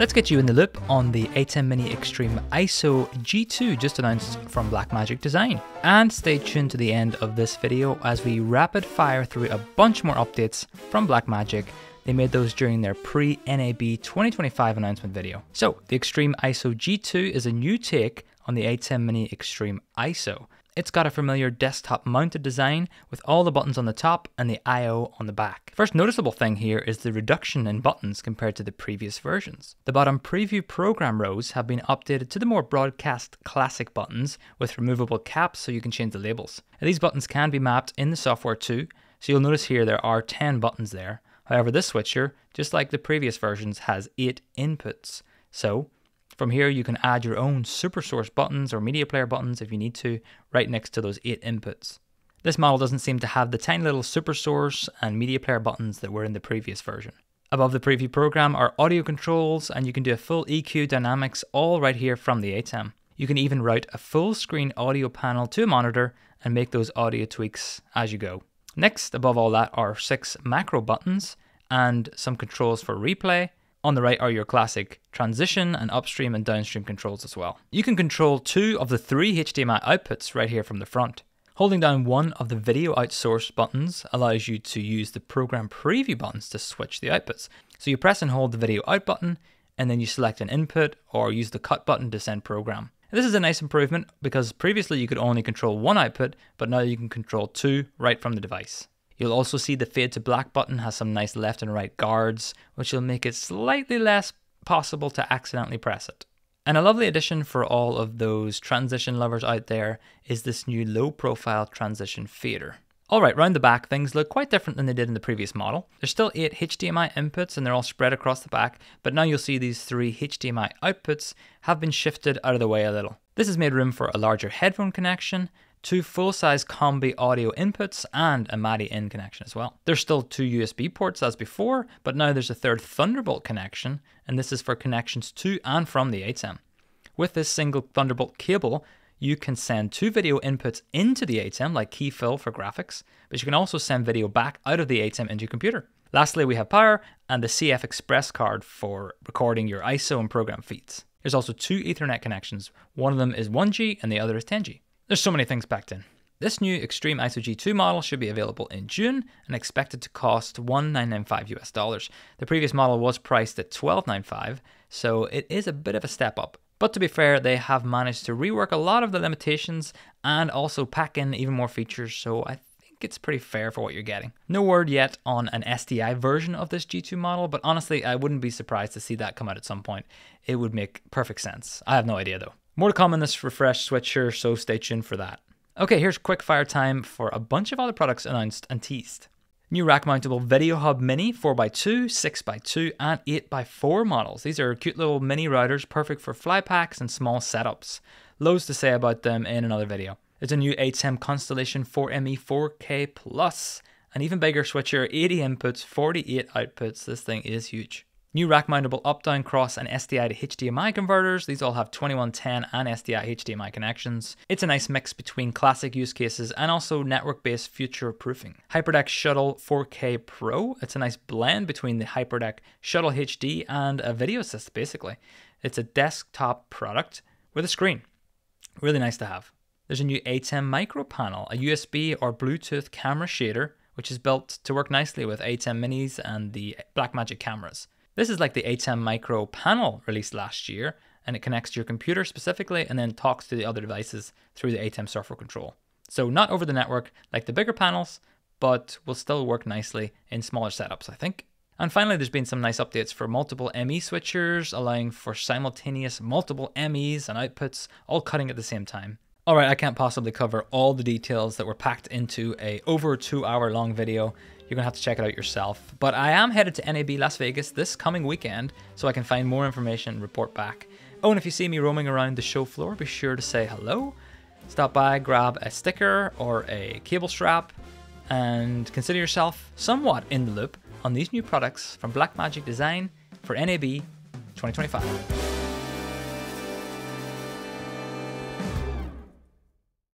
Let's get you in the loop on the ATEM Mini Extreme ISO G2 just announced from Blackmagic Design. And stay tuned to the end of this video as we rapid fire through a bunch more updates from Blackmagic. They made those during their pre-NAB 2025 announcement video. So the Extreme ISO G2 is a new take on the ATEM Mini Extreme ISO. It's got a familiar desktop mounted design with all the buttons on the top and the I/O on the back. First noticeable thing here is the reduction in buttons compared to the previous versions. The bottom preview program rows have been updated to the more broadcast classic buttons with removable caps so you can change the labels. Now, these buttons can be mapped in the software too, so you'll notice here there are 10 buttons there. However, this switcher, just like the previous versions, has 8 inputs. So from here, you can add your own super source buttons or media player buttons if you need to, right next to those 8 inputs. This model doesn't seem to have the tiny little super source and media player buttons that were in the previous version. Above the preview program are audio controls, and you can do a full EQ dynamics all right here from the ATEM. You can even route a full screen audio panel to a monitor and make those audio tweaks as you go. Next, above all that are 6 macro buttons and some controls for replay. On the right are your classic transition and upstream and downstream controls as well. You can control 2 of the 3 HDMI outputs right here from the front. Holding down one of the video outsourced buttons allows you to use the program preview buttons to switch the outputs. So you press and hold the video out button, and then you select an input or use the cut button to send program. This is a nice improvement because previously you could only control one output, but now you can control 2 right from the device. You'll also see the fade to black button has some nice left and right guards, which will make it slightly less possible to accidentally press it. And a lovely addition for all of those transition lovers out there is this new low profile transition fader. All right, round the back, things look quite different than they did in the previous model. There's still 8 HDMI inputs and they're all spread across the back, but now you'll see these 3 HDMI outputs have been shifted out of the way a little. This has made room for a larger headphone connection, 2 full-size combi audio inputs and a MADI-in connection as well. There's still 2 USB ports as before, but now there's a 3rd Thunderbolt connection, and this is for connections to and from the ATEM. With this single Thunderbolt cable, you can send 2 video inputs into the ATEM, like key fill for graphics, but you can also send video back out of the ATEM into your computer. Lastly, we have power and the CF Express card for recording your ISO and program feeds. There's also 2 Ethernet connections. One of them is 1G and the other is 10G. There's so many things packed in. This new Extreme ISO G2 model should be available in June and expected to cost $1,995 US. The previous model was priced at $1,295, so it is a bit of a step up. But to be fair, they have managed to rework a lot of the limitations and also pack in even more features, so I think it's pretty fair for what you're getting. No word yet on an SDI version of this G2 model, but honestly, I wouldn't be surprised to see that come out at some point. It would make perfect sense. I have no idea though. More to come in this refresh switcher, so stay tuned for that. Okay, here's quick fire time for a bunch of other products announced and teased. New rack mountable Video Hub Mini 4x2, 6x2 and 8x4 models. These are cute little mini routers, perfect for fly packs and small setups. Loads to say about them in another video. There's a new ATEM Constellation 4ME 4K Plus, an even bigger switcher, 80 inputs, 48 outputs. This thing is huge. New rack mountable up-down cross and SDI to HDMI converters. These all have 2110 and SDI HDMI connections. It's a nice mix between classic use cases and also network-based future-proofing. HyperDeck Shuttle 4K Pro. It's a nice blend between the HyperDeck Shuttle HD and a video assist, basically. It's a desktop product with a screen. Really nice to have. There's a new ATEM Micro panel, a USB or Bluetooth camera shader, which is built to work nicely with ATEM Minis and the Blackmagic cameras. This is like the ATEM Micro panel released last year, and it connects to your computer specifically and then talks to the other devices through the ATEM software control. So not over the network like the bigger panels, but will still work nicely in smaller setups, I think. And finally, there's been some nice updates for multiple ME switchers, allowing for simultaneous multiple MEs and outputs, all cutting at the same time. All right, I can't possibly cover all the details that were packed into a over 2-hour long video. You're gonna have to check it out yourself. But I am headed to NAB Las Vegas this coming weekend so I can find more information and report back. Oh, and if you see me roaming around the show floor, be sure to say hello. Stop by, grab a sticker or a cable strap, and consider yourself somewhat in the loop on these new products from Blackmagic Design for NAB 2025.